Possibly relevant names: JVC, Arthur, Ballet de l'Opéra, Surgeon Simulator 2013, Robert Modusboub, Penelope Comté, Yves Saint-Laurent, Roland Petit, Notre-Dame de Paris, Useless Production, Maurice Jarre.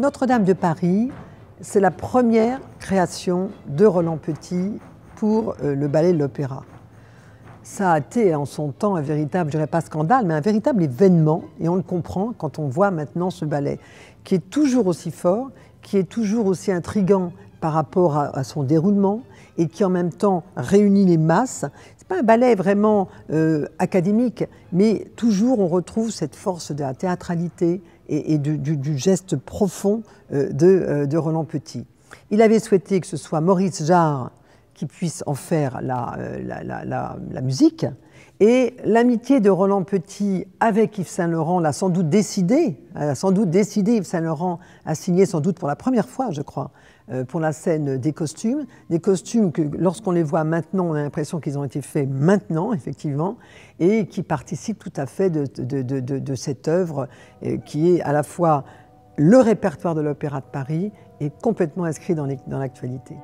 Notre-Dame de Paris, c'est la première création de Roland Petit pour le ballet de l'Opéra. Ça a été en son temps un véritable, je dirais pas scandale, mais un véritable événement, et on le comprend quand on voit maintenant ce ballet, qui est toujours aussi fort, qui est toujours aussi intrigant par rapport à son déroulement, et qui en même temps réunit les masses. C'est pas un ballet vraiment académique, mais toujours on retrouve cette force de la théâtralité et du geste profond de Roland Petit. Il avait souhaité que ce soit Maurice Jarre qui puisse en faire la musique, et l'amitié de Roland Petit avec Yves Saint-Laurent l'a sans doute décidé, Yves Saint-Laurent a signé sans doute pour la première fois, je crois, pour la scène des costumes que lorsqu'on les voit maintenant, on a l'impression qu'ils ont été faits maintenant, effectivement, et qui participent tout à fait de cette œuvre qui est à la fois le répertoire de l'Opéra de Paris et complètement inscrit dans l'actualité.